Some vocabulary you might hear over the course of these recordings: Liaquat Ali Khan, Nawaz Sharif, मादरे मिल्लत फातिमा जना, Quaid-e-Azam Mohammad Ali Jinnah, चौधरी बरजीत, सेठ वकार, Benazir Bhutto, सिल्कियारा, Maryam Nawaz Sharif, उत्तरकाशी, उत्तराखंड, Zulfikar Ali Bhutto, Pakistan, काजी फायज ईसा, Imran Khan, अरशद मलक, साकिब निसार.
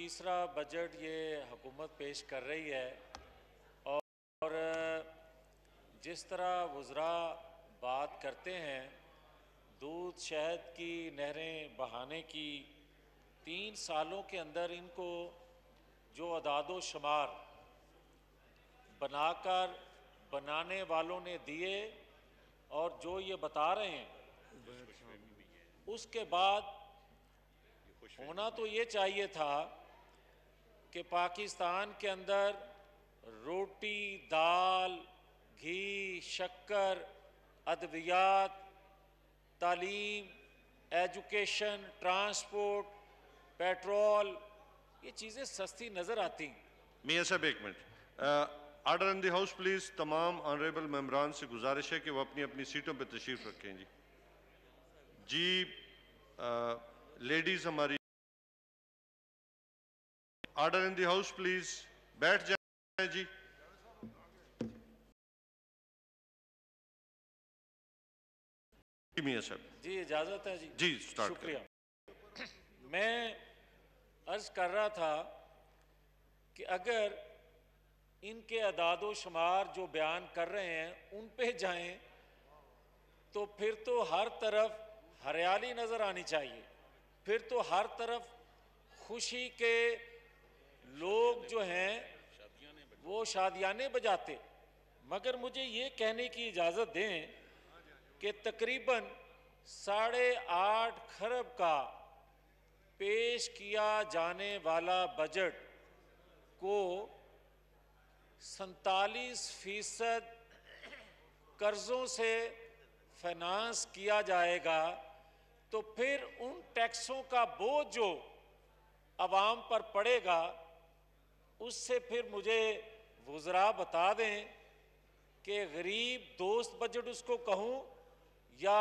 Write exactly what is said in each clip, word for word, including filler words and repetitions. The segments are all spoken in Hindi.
तीसरा बजट ये हुकूमत पेश कर रही है और जिस तरह वज़रा बात करते हैं दूध शहद की नहरें बहाने की, तीन सालों के अंदर इनको जो अदादो शुमार बनाकर बनाने वालों ने दिए और जो ये बता रहे हैं उसके बाद होना तो ये चाहिए था कि पाकिस्तान के अंदर रोटी, दाल, घी, शक्कर, अद्वियात, तालीम, एजुकेशन, ट्रांसपोर्ट, पेट्रोल, ये चीज़ें सस्ती नज़र आती। मियां साहब एक minute, order in the house please. तमाम ऑनरेबल मेम्बरान से गुजारिश है कि वो अपनी अपनी सीटों पर तशरीफ़ रखें। जी जी आ, लेडीज हमारी, order in the house please, बैठ जाए जी। मियां साहब जी इजाजत है जी जी स्टार्ट। शुक्रिया। मैं अर्ज कर रहा था कि अगर इनके अदादो शुमार जो बयान कर रहे हैं उन पे जाएं तो फिर तो हर तरफ हरियाली नजर आनी चाहिए, फिर तो हर तरफ खुशी के लोग जो हैं वो शादियाने बजाते। मगर मुझे ये कहने की इजाज़त दें कि तकरीबन साढ़े आठ खरब का पेश किया जाने वाला बजट को सैंतालीस फीसद कर्ज़ों से फाइनेंस किया जाएगा, तो फिर उन टैक्सों का बोझ जो आवाम पर पड़ेगा उससे फिर मुझे वज़रा बता दें कि गरीब दोस्त बजट उसको कहूँ या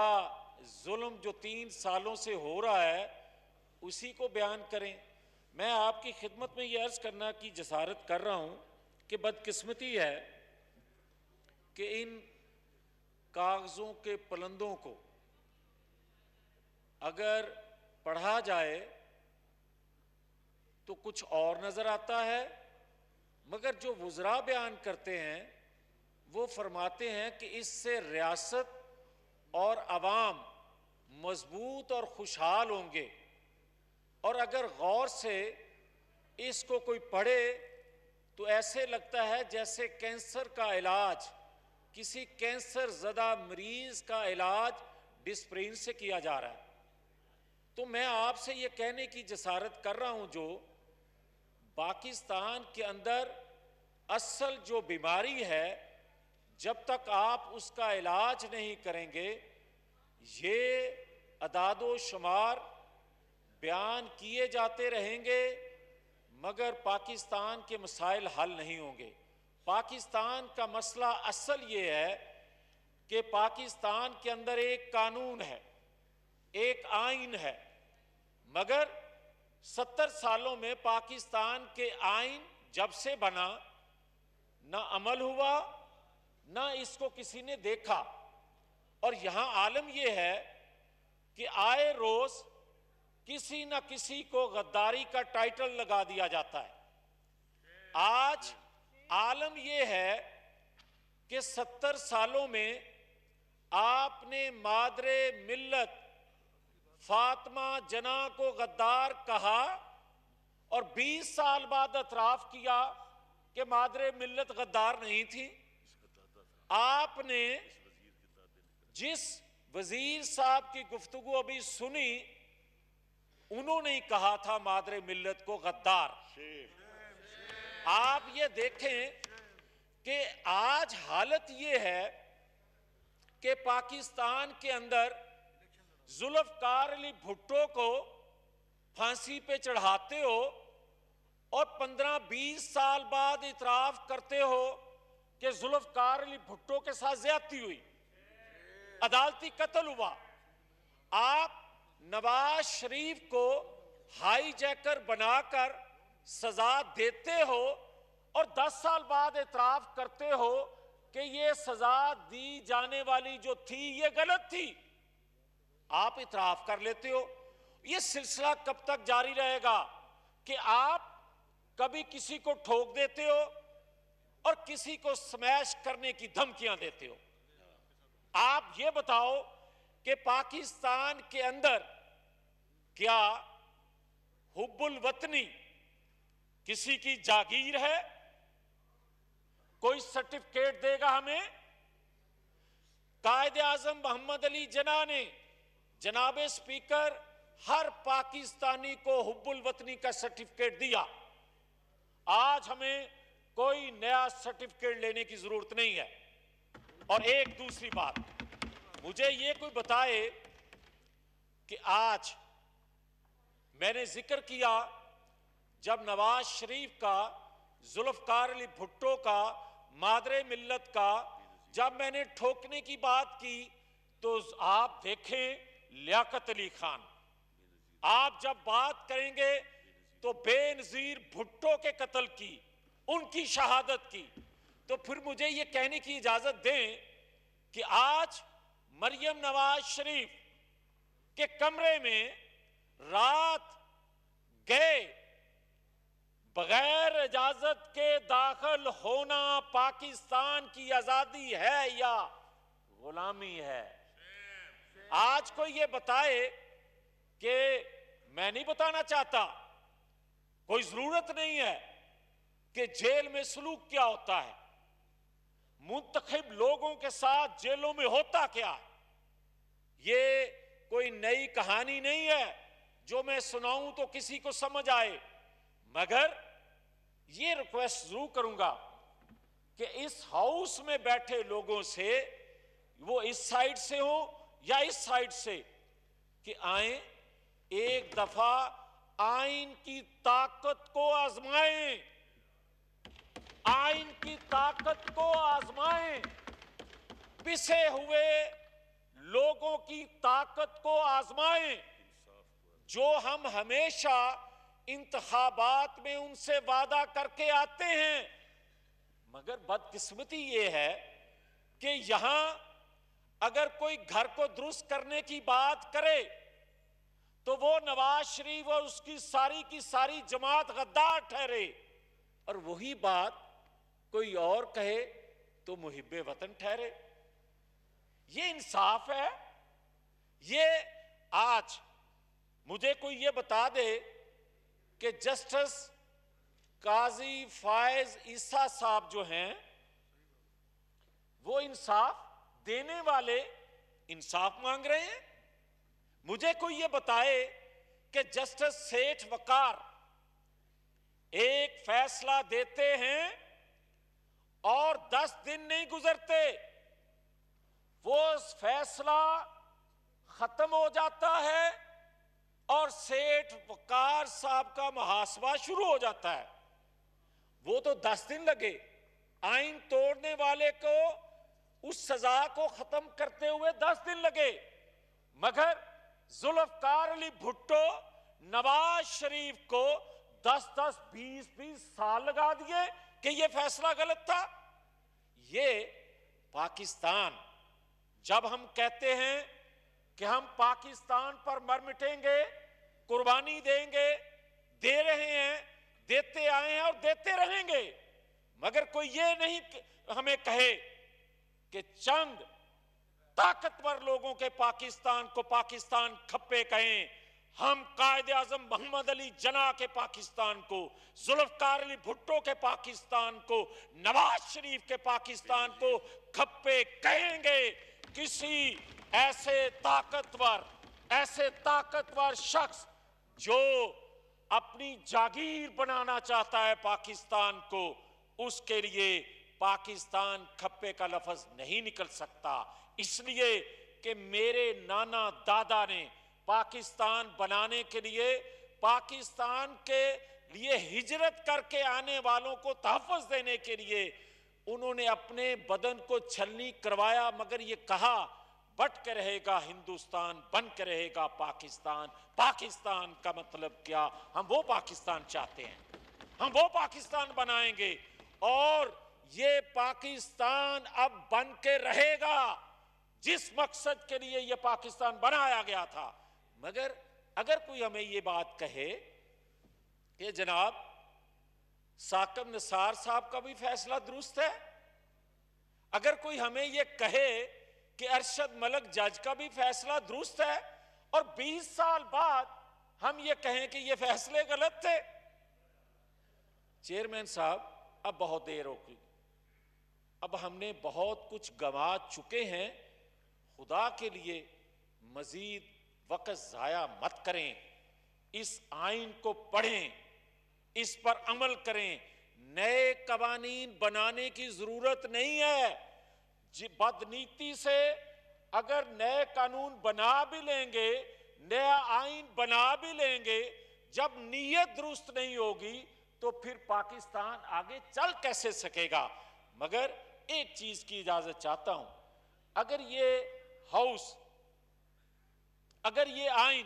जुल्म जो तीन सालों से हो रहा है उसी को बयान करें। मैं आपकी खिदमत में ये अर्ज़ करना की जसारत कर रहा हूँ कि बदकिस्मती है कि इन कागज़ों के पलंदों को अगर पढ़ा जाए तो कुछ और नज़र आता है, मगर जो वुज़रा बयान करते हैं वो फरमाते हैं कि इससे रियासत और आवाम मजबूत और खुशहाल होंगे। और अगर गौर से इसको कोई पढ़े तो ऐसे लगता है जैसे कैंसर का इलाज, किसी कैंसर ज़दा मरीज़ का इलाज डिस्प्रिन से किया जा रहा है। तो मैं आपसे ये कहने की जसारत कर रहा हूं जो पाकिस्तान के अंदर असल जो बीमारी है जब तक आप उसका इलाज नहीं करेंगे, ये अदादो शुमार बयान किए जाते रहेंगे मगर पाकिस्तान के मसाइल हल नहीं होंगे। पाकिस्तान का मसला असल ये है कि पाकिस्तान के अंदर एक कानून है, एक आइन है, मगर सत्तर सालों में पाकिस्तान के आइन जब से बना ना अमल हुआ ना इसको किसी ने देखा। और यहाँ आलम यह है कि आए रोज किसी न किसी को गद्दारी का टाइटल लगा दिया जाता है। आज आलम यह है कि सत्तर सालों में आपने मादरे मिल्लत फातिमा जना को गद्दार कहा और बीस साल बाद अतराफ किया कि मादरे मिल्लत गद्दार नहीं थी। आपने जिस वजीर साहब की गुफ्तगू अभी सुनी उन्होंने ही कहा था मादरे मिल्लत को गद्दार। आप ये देखें कि आज हालत यह है कि पाकिस्तान के अंदर जुल्फकार अली भुट्टो को फांसी पे चढ़ाते हो और पंद्रह बीस साल बाद इतराफ करते हो कि जुल्फकार अली भुट्टो के साथ ज्यादती हुई, अदालती कत्ल हुआ। आप नवाज शरीफ को हाईजैकर बनाकर सजा देते हो और दस साल बाद एतराफ करते हो कि ये सजा दी जाने वाली जो थी ये गलत थी, आप एतराफ कर लेते हो। ये सिलसिला कब तक जारी रहेगा कि आप कभी किसी को ठोक देते हो और किसी को स्मैश करने की धमकियां देते हो। आप ये बताओ कि पाकिस्तान के अंदर क्या हुब्बुल वतनी किसी की जागीर है? कोई सर्टिफिकेट देगा हमें? कायदे आजम मोहम्मद अली जिन्ना ने जनाब स्पीकर हर पाकिस्तानी को हुब्बुल वतनी का सर्टिफिकेट दिया। आज हमें कोई नया सर्टिफिकेट लेने की जरूरत नहीं है। और एक दूसरी बात, मुझे ये कोई बताए कि आज मैंने जिक्र किया जब नवाज शरीफ का, जुल्फकार अली भुट्टो का, मादरे मिल्लत का जब मैंने ठोकने की बात की तो आप देखें लियाकत अली खान, आप जब बात करेंगे तो बेनजीर भुट्टो के कत्ल की, उनकी शहादत की, तो फिर मुझे ये कहने की इजाजत दें कि आज मरियम नवाज शरीफ के कमरे में रात गए बगैर इजाजत के दाखिल होना पाकिस्तान की आजादी है या गुलामी है? आज कोई ये बताए कि मैं नहीं बताना चाहता, कोई जरूरत नहीं है कि जेल में सलूक क्या होता है, मुंतखब लोगों के साथ जेलों में होता क्या। ये कोई नई कहानी नहीं है जो मैं सुनाऊं तो किसी को समझ आए, मगर ये रिक्वेस्ट जरूर करूंगा कि इस हाउस में बैठे लोगों से, वो इस साइड से हो या इस साइड से, कि आए एक दफा आईन की ताकत को आजमाएं, आईन की ताकत को आजमाएं, पिसे हुए लोगों की ताकत को आजमाएं, जो हम हमेशा इंतखाबात में उनसे वादा करके आते हैं। मगर बदकिस्मती ये है कि यहां अगर कोई घर को दुरुस्त करने की बात करे तो वो नवाज शरीफ और उसकी सारी की सारी जमात गद्दार ठहरे, और वही बात कोई और कहे तो मुहिब्बे वतन ठहरे। ये इंसाफ है? ये आज मुझे कोई ये बता दे कि जस्टिस काजी फायज ईसा साहब जो हैं वो इंसाफ देने वाले इंसाफ मांग रहे हैं। मुझे कोई ये बताए कि जस्टिस सेठ वकार एक फैसला देते हैं और दस दिन नहीं गुजरते वो फैसला खत्म हो जाता है और सेठ वकार साहब का मुहासवा शुरू हो जाता है। वो तो दस दिन लगे, आईन तोड़ने वाले को उस सजा को खत्म करते हुए दस दिन लगे, मगर जुल्फकार अली भुट्टो, नवाज शरीफ को दस दस बीस बीस साल लगा दिए कि ये फैसला गलत था। ये पाकिस्तान, जब हम कहते हैं कि हम पाकिस्तान पर मर मिटेंगे, कुर्बानी देंगे, दे रहे हैं, देते आए हैं और देते रहेंगे, मगर कोई ये नहीं हमें कहे कि चंद ताकतवर लोगों के पाकिस्तान को पाकिस्तान खप्पे कहें। हम कायदे आजम मोहम्मद अली जिन्ना के पाकिस्तान को, जुल्फकार अली भुट्टो के पाकिस्तान को, नवाज शरीफ के पाकिस्तान को खप्पे कहेंगे। किसी ऐसे ताकतवर ऐसे ताकतवर शख्स जो अपनी जागीर बनाना चाहता है पाकिस्तान को, उसके लिए पाकिस्तान खप्पे का लफ्ज नहीं निकल सकता, इसलिए कि मेरे नाना दादा ने पाकिस्तान बनाने के लिए, पाकिस्तान के लिए हिजरत करके आने वालों को तहफ़्फ़ुज़ देने के लिए उन्होंने अपने बदन को छलनी करवाया, मगर ये कहा बट के रहेगा हिंदुस्तान, बन के रहेगा पाकिस्तान। पाकिस्तान का मतलब क्या? हम वो पाकिस्तान चाहते हैं, हम वो पाकिस्तान बनाएंगे और ये पाकिस्तान अब बन के रहेगा जिस मकसद के लिए ये पाकिस्तान बनाया गया था। मगर अगर कोई हमें ये बात कहे कि जनाब साकिब निसार साहब का भी फैसला दुरुस्त है। अगर कोई हमें यह कहे कि अरशद मलक जज का भी फैसला दुरुस्त है और बीस साल बाद हम ये कहें कि ये फैसले गलत थे, चेयरमैन साहब अब बहुत देर हो गई, अब हमने बहुत कुछ गंवा चुके हैं, खुदा के लिए मजीद वक्त ज़ाया मत करें, इस आइन को पढ़ें, इस पर अमल करें, नए कवानीन बनाने की ज़रूरत नहीं है। बदनीति से अगर नए कानून बना भी लेंगे, नया आइन बना भी लेंगे, जब नीयत दुरुस्त नहीं होगी तो फिर पाकिस्तान आगे चल कैसे सकेगा। मगर एक चीज की इजाजत चाहता हूं, अगर ये हाउस, अगर ये आइन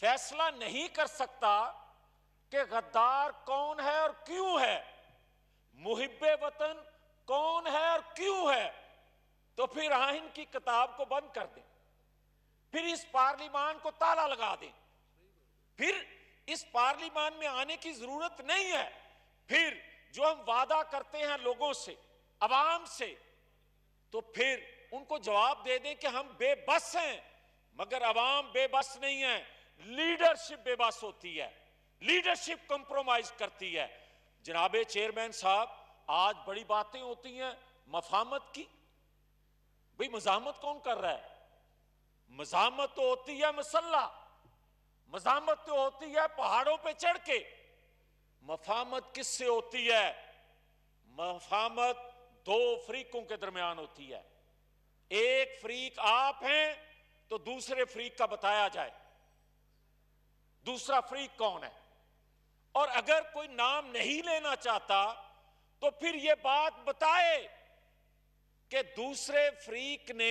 फैसला नहीं कर सकता कि गद्दार कौन है और क्यों है, मुहिब्बे वतन कौन है और क्यों है, तो फिर आइन की किताब को बंद कर दें, फिर इस पार्लियामान को ताला लगा दें, फिर इस पार्लियामान में आने की जरूरत नहीं है। फिर जो हम वादा करते हैं लोगों से, आवाम से, तो फिर उनको जवाब दे दें कि हम बेबस हैं। मगर आवाम बेबस नहीं है, लीडरशिप बेबस होती है, लीडरशिप कंप्रोमाइज करती है। जनाबे चेयरमैन साहब, आज बड़ी बातें होती हैं मफामत की, भाई मजामत कौन कर रहा है? मजामत तो होती है मसल्ला, मजामत तो होती है पहाड़ों पे चढ़ के, मफामत किससे होती है? मफामत दो फ्रीकों के दरमियान होती है, एक फ्रीक आप हैं तो दूसरे फ्रीक का बताया जाए दूसरा फ्रीक कौन है। और अगर कोई नाम नहीं लेना चाहता तो फिर यह बात बताए कि दूसरे फ्रीक ने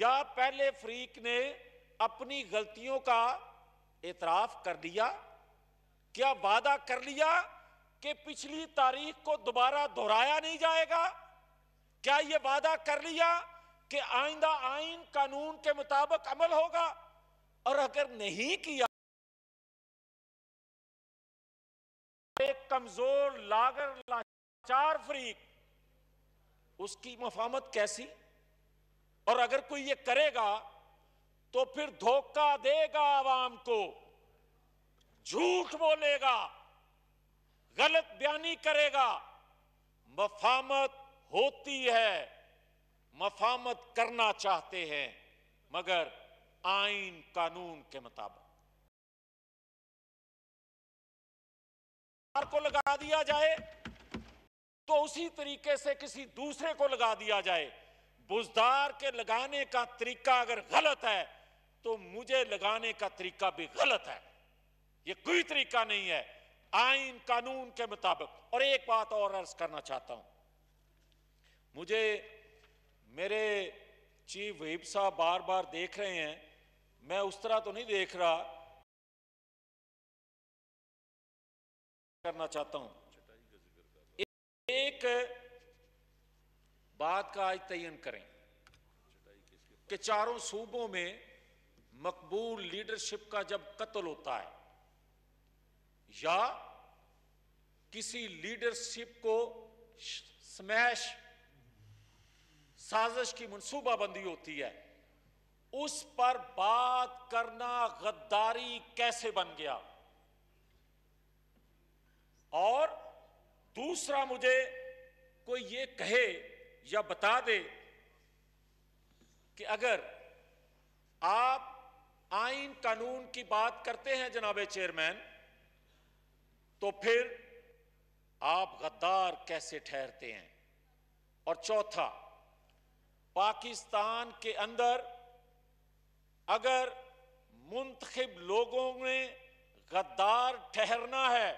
या पहले फ्रीक ने अपनी गलतियों का एतराफ कर लिया, क्या वादा कर लिया कि पिछली तारीख को दोबारा दोहराया नहीं जाएगा, क्या यह वादा कर लिया कि आइंदा आइन कानून के मुताबिक अमल होगा। और अगर नहीं किया, एक कमजोर लागर लाचार फ्रीक, उसकी मफामत कैसी? और अगर कोई ये करेगा तो फिर धोखा देगा आवाम को, झूठ बोलेगा, गलत बयानी करेगा। मफामत होती है, मफामत करना चाहते हैं, मगर आइन कानून के मुताबिक। को लगा दिया जाए तो उसी तरीके से किसी दूसरे को लगा दिया जाए। बुजदार के लगाने का तरीका अगर गलत है तो मुझे लगाने का तरीका भी गलत है, ये कोई तरीका नहीं है आइन कानून के मुताबिक। और एक बात और अर्ज करना चाहता हूं, मुझे मेरे चीफ व्हिप साहब बार बार देख रहे हैं, मैं उस तरह तो नहीं देख रहा, करना चाहता हूं एक बात का आज तयन करें कि चारों सूबों में मकबूल लीडरशिप का जब कत्ल होता है या किसी लीडरशिप को स्मैश साजिश की मनसूबाबंदी होती है, उस पर बात करना गद्दारी कैसे बन गया। और दूसरा, मुझे कोई ये कहे या बता दे कि अगर आप आइन कानून की बात करते हैं जनाबे चेयरमैन, तो फिर आप गद्दार कैसे ठहरते हैं। और चौथा, पाकिस्तान के अंदर अगर मुंतखिब लोगों ने गद्दार ठहरना है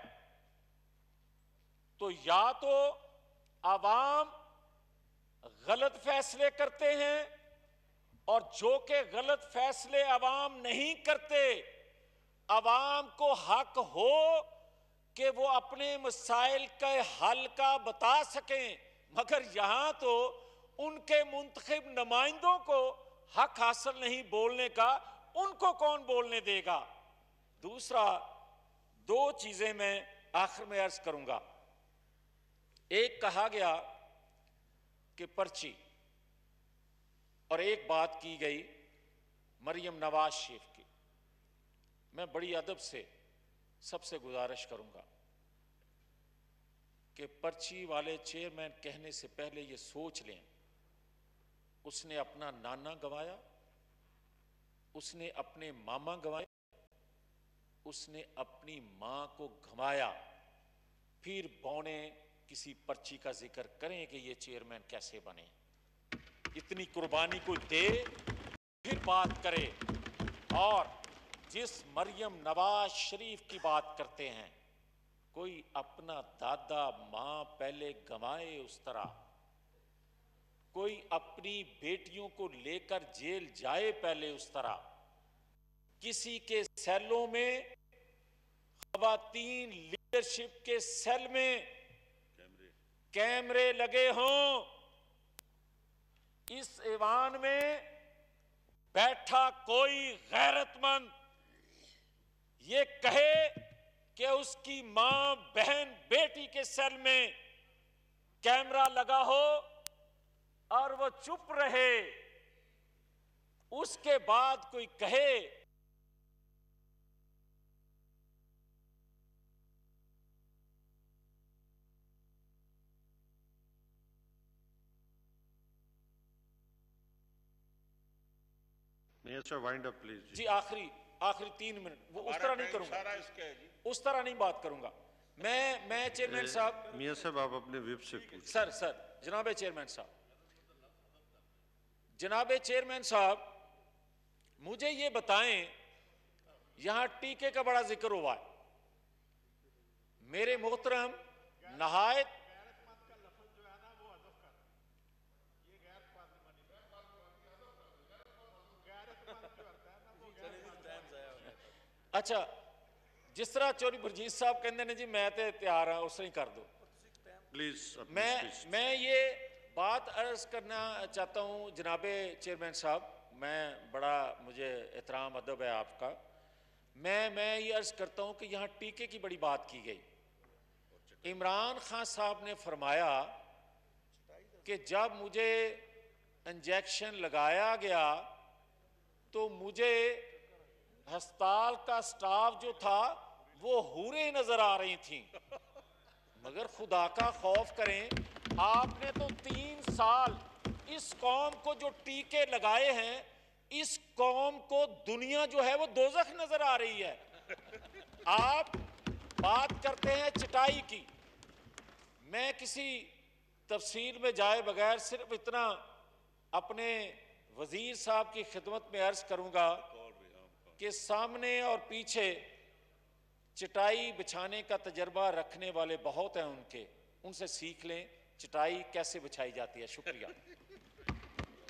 तो या तो आवाम गलत फैसले करते हैं, और जो के गलत फैसले अवाम नहीं करते, अवाम को हक हो कि वो अपने मसाइल के हल का बता सकें, मगर यहाँ तो उनके मुंतखिब नुमाइंदों को हक हासिल नहीं बोलने का, उनको कौन बोलने देगा। दूसरा, दो चीजें मैं आखिर में अर्ज करूंगा। एक कहा गया कि पर्ची, और एक बात की गई मरियम नवाज शरीफ की। मैं बड़ी अदब से सबसे गुजारिश करूंगा कि पर्ची वाले चेयरमैन कहने से पहले ये सोच लें, उसने अपना नाना गवाया, उसने अपने मामा गवाया, उसने अपनी मां को गंवाया, फिर बौने किसी पर्ची का जिक्र करें कि ये चेयरमैन कैसे बने। इतनी कुर्बानी को दे फिर बात करे। और जिस मरियम नवाज शरीफ की बात करते हैं, कोई अपना दादा मां पहले गंवाए उस तरह, कोई अपनी बेटियों को लेकर जेल जाए पहले उस तरह, किसी के सेलों में, खवातीन लीडरशिप के सेल में कैमरे, कैमरे लगे हों, इस ऐवान में बैठा कोई गैरतमंद ये कहे कि उसकी मां बहन बेटी के सेल में कैमरा लगा हो और वो चुप रहे, उसके बाद कोई कहे वाइंड अप प्लीज जी, जी आखिरी आखिरी तीन मिनट। वो उस तरह नहीं करूंगा, उस तरह नहीं बात करूंगा मैं मैं चेयरमैन साहब, मियां साहब आप अपने विप से पूछिए। सर सर जनाबे चेयरमैन साहब, जनाबे चेयरमैन साहब मुझे ये बताएं, यहां टीके का बड़ा जिक्र हुआ है। मेरे मोहतरम नहायत अच्छा, जिस तरह चौधरी बरजीत साहब कहते हैं जी मैं तो तैयार हाँ, उस तरह ही कर दो प्लीज। मैं मैं ये बात अर्ज करना चाहता हूँ जनाबे चेयरमैन साहब, मैं बड़ा मुझे एहतराम अदब है आपका, मैं मैं ये अर्ज करता हूँ कि यहाँ टीके की बड़ी बात की गई। इमरान खान साहब ने फरमाया कि जब मुझे इंजेक्शन लगाया गया तो मुझे अस्पताल का स्टाफ जो था वो हूरे नजर आ रही थी। मगर खुदा का खौफ करें, आपने तो तीन साल इस कौम को जो टीके लगाए हैं, इस कौम को दुनिया जो है वो दोजख नजर आ रही है। आप बात करते हैं चटाई की, मैं किसी तफसील में जाए बगैर सिर्फ इतना अपने वजीर साहब की खिदमत में अर्ज करूंगा के सामने और पीछे चटाई बिछाने का तजर्बा रखने वाले बहुत हैं, उनके उनसे सीख लें चटाई कैसे बिछाई जाती है। शुक्रिया,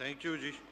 थैंक यू जी।